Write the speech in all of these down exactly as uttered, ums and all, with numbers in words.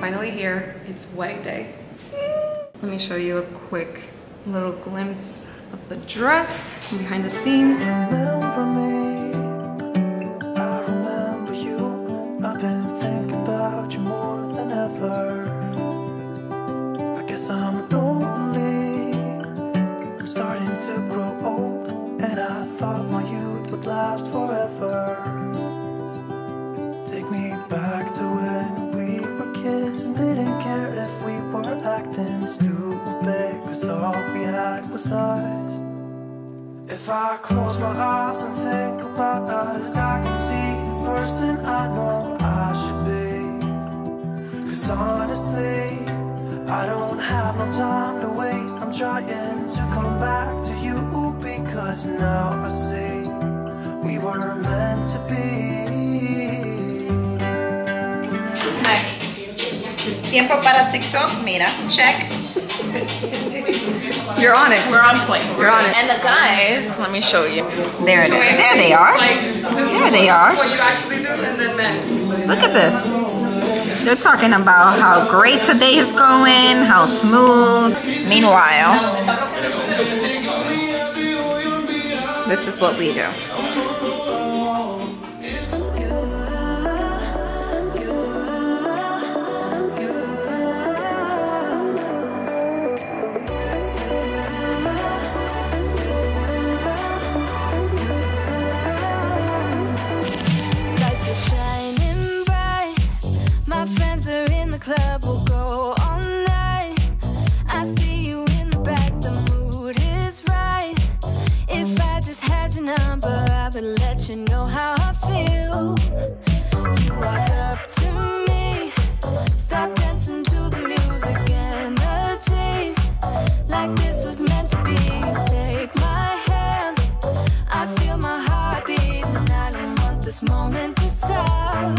finally here. It's wedding day. Let me show you a quick little glimpse of the dress, some behind the scenes. Remember me. I remember you. I've been thinking about you more than ever. I guess I'm lonely. I'm starting to grow old, and I thought my youth would last forever. Take me back to when we were kids and didn't care if we were acting stupid, cause all we had was us. If I close my eyes and think about us, I can see the person I know I should be. Cause honestly, I don't have no time to waste. I'm trying to come back to you, because now I see we were meant to be. What's next? Tiempo para TikTok? Mira, check. You're on it. We're on point. We're on it. And the guys, let me show you. There it is. There they are. There they are. What you actually do, and then that. Look at this. They're talking about how great today is going, how smooth. Meanwhile, this is what we do. Club will go all night. I see you in the back, the mood is right. If I just had your number, I would let you know how I feel. You walk up to me, start dancing to the music and the chase, like this was meant to be. You take my hand, I feel my heartbeat, and I don't want this moment to stop.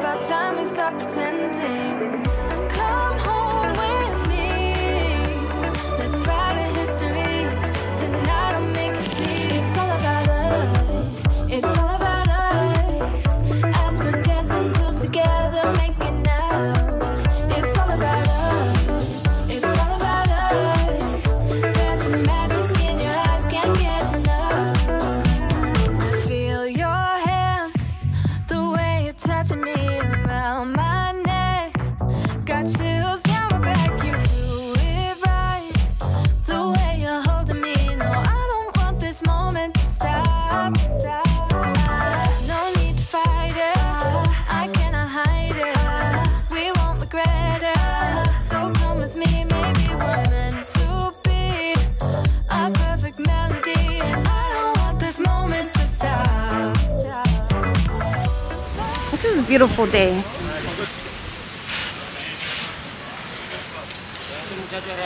About time we stop pretending. Come home with me. Let's write a history. Tonight I'll make you see. It's all about us. It's all about us. As we're dancing close together, making out. It's all about us. It's all about us. There's some magic in your eyes, can't get enough. Feel your hands, the way you're touching me. My neck got chills down my back. You do it right, the way you're holding me. No, I don't want this moment to stop. No need to fight it, I cannot hide it. We won't regret it, so come with me. Maybe we're meant to be a perfect melody, and I don't want this moment to stop. This is a beautiful day.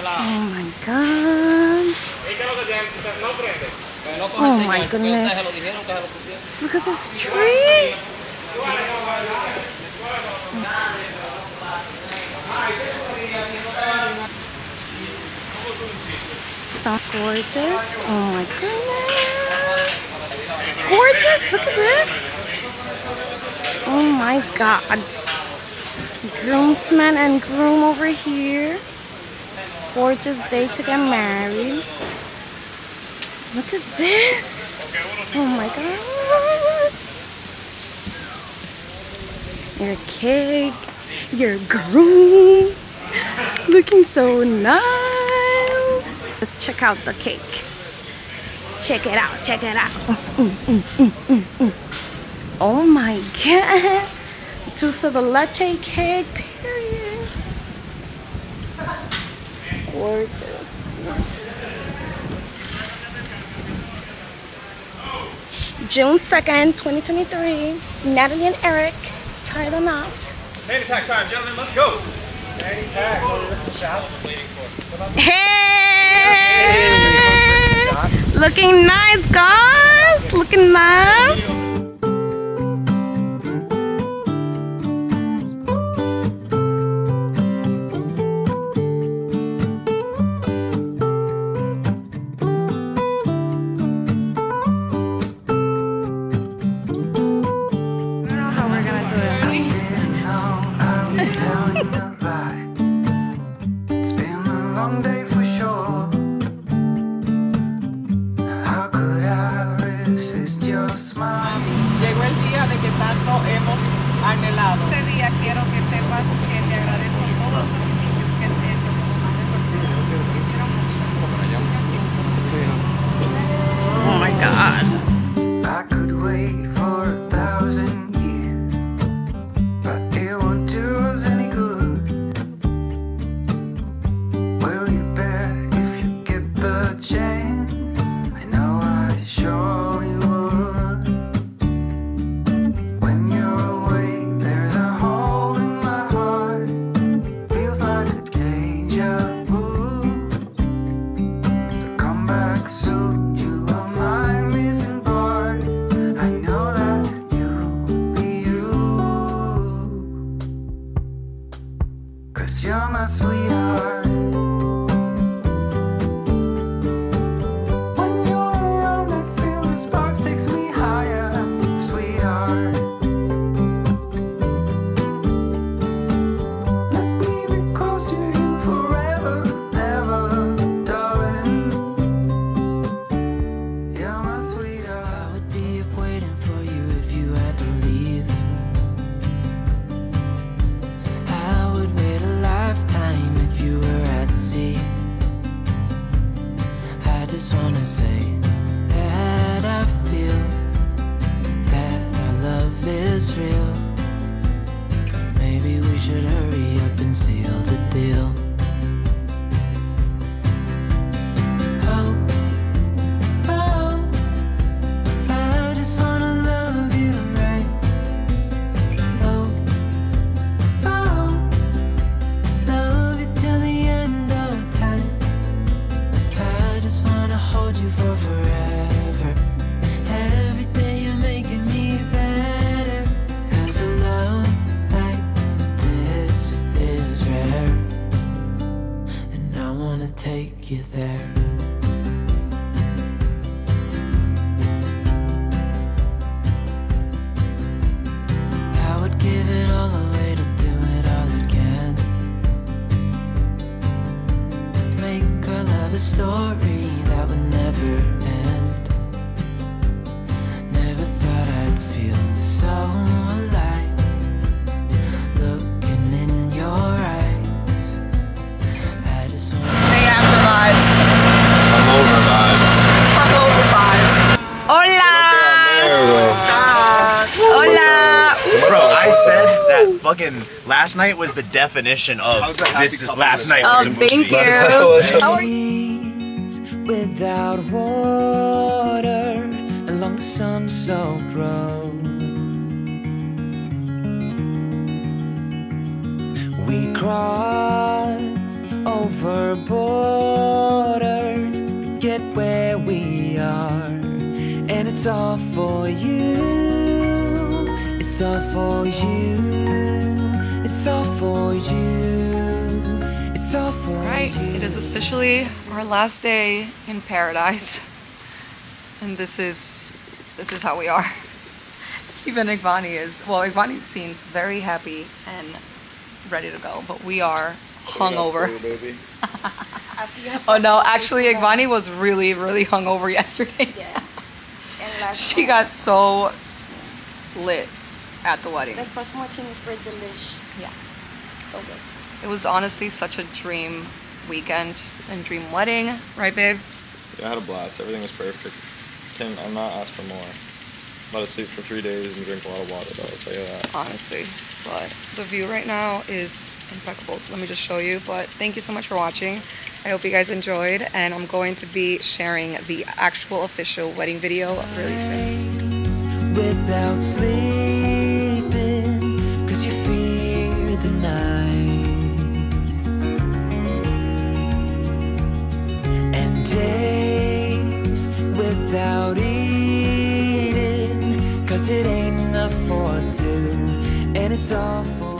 Oh my god. Oh my goodness. Look at this tree. So gorgeous. Oh my goodness. Gorgeous. Look at this. Oh my god. Groomsman and groom over here. Gorgeous day to get married. Look at this. Oh my god. Your cake, your groom, looking so nice. Let's check out the cake. Let's check it out, check it out. Mm, mm, mm, mm, mm. Oh my god. Dulce de leche cake, period. Gorgeous, gorgeous. June second, twenty twenty-three. Natalie and Eric tie the knot. Fanny pack time, gentlemen. Let's go. Fanny pack. Hey! Looking nice, guys. Looking nice. no hemos anhelado. Este día quiero que sepas que te agradezco todos los sacrificios que has hecho como madre soltera. Te quiero mucho. Oh my God. I could wait for a thousand years, but it won't do us any good. Will you bet if you get the chance? I know I sure. Fucking last night was the definition of this last night. Oh, thank you. Without water along the Sunset Road, we crossed over borders to get where we are, and it's all for you. It's all for you. It's all for you. It's all for you. Right, it is officially our last day in paradise, and this is this is how we are. Even Igvani is well. Igvani seems very happy and ready to go, but we are hungover. Oh no, actually, Igvani was really, really hungover yesterday. Yeah. She got so lit at the wedding. This post-mortem was pretty delicious. Yeah. So good. It was honestly such a dream weekend and dream wedding. Right, babe? Yeah, I had a blast. Everything was perfect. Can I'm not asked for more. Let us sleep for three days and drink a lot of water, though. I'll tell you that. Honestly. But the view right now is impeccable, so let me just show you. But thank you so much for watching. I hope you guys enjoyed, and I'm going to be sharing the actual official wedding video really soon. Without sleeping, cause you fear the night, and days without eating, cause it ain't enough for two, and it's all for